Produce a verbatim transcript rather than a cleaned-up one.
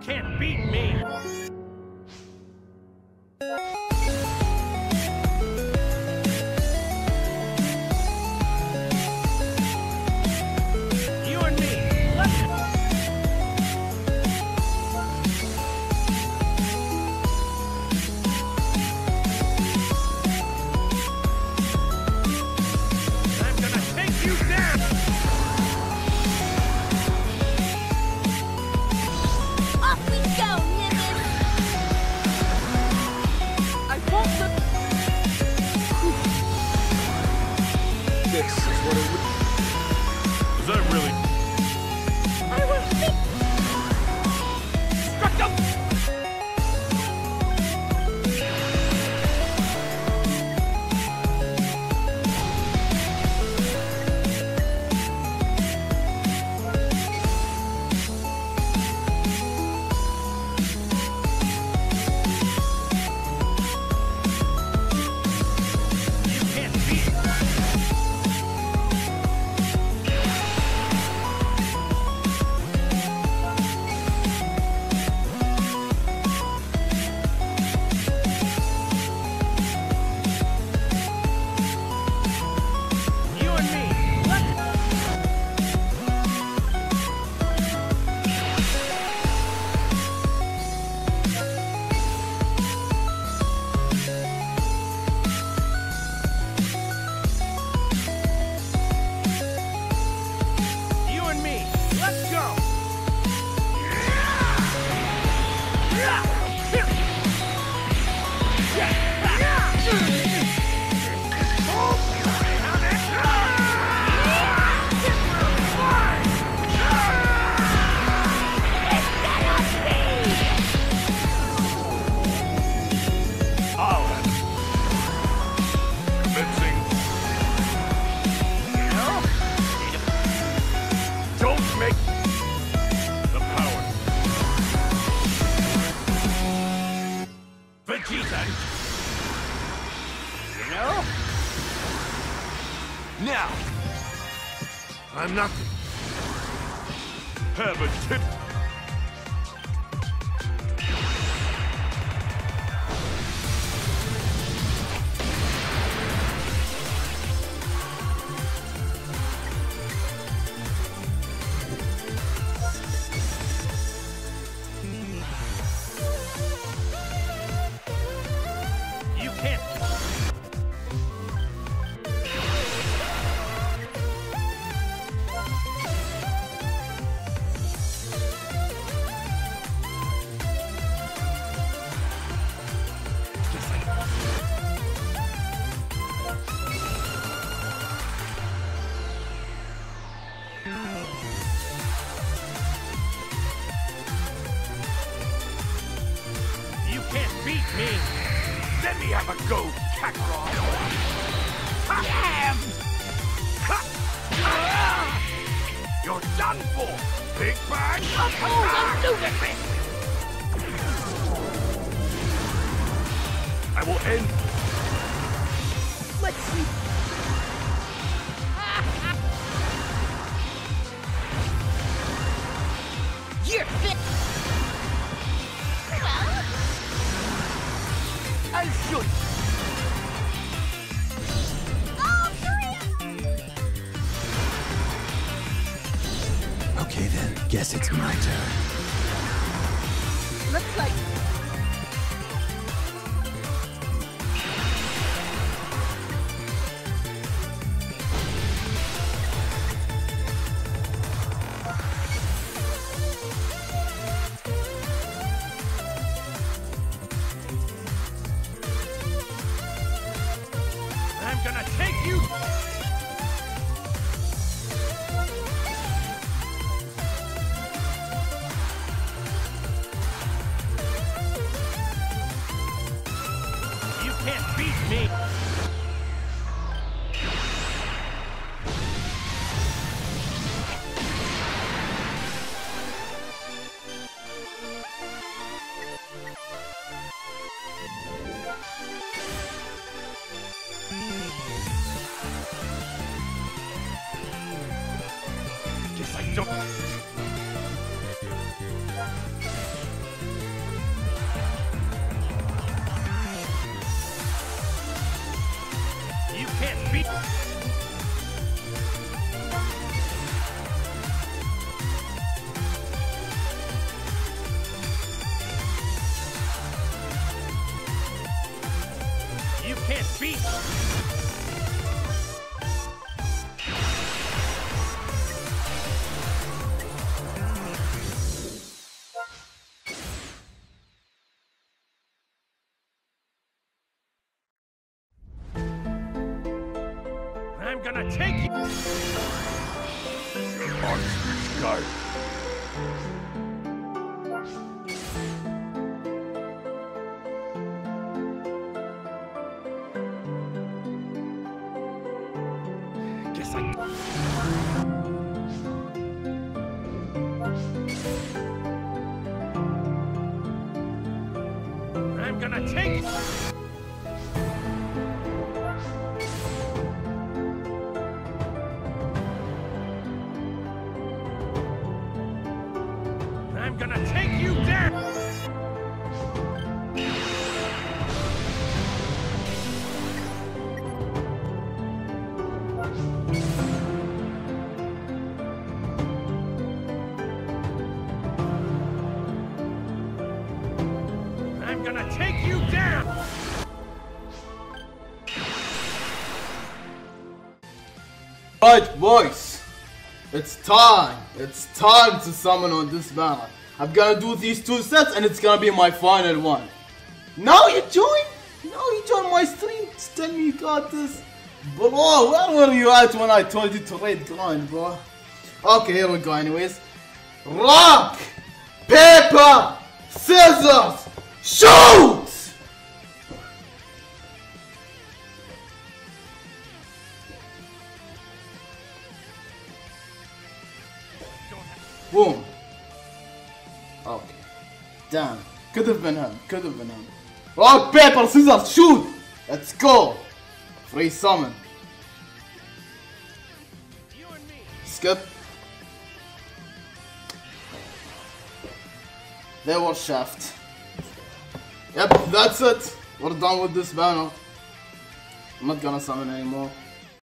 can't beat me! You and me, let's... I'm gonna take you down! Now, I'm not have a tip. You can't. Beat me! Let me have a go, Kakarot! Damn! You're done for! Big bang! I'm ludicrous! I will end. Let's see. You're fit. I should. Oh, three. Okay then, guess it's my turn. Looks like I'm gonna take you! You can't beat me! Guess I don't... can't beat. I'm gonna take you. Monster Sky. I'm gonna take it! I'm gonna take you down! Right, boys! It's time! It's time to summon on this battle. I'm gonna do these two sets and it's gonna be my final one. Now you join! Now you join my stream to tell me you got this. Bro, where were you at when I told you to raid grind, bro? Okay, here we go anyways. Rock! Paper! Scissors! Shoot! Boom. Okay. Damn. Could have been him. Could have been him. Rock, paper, scissors, shoot! Let's go. Free summon. You and me. Skip. They were shaft. Yep, that's it. We're done with this banner. I'm not gonna summon anymore.